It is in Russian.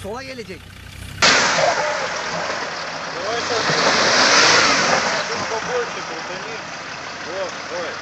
Sola gelecek. Давай сейчас. Побольше крутани. Вот, давай.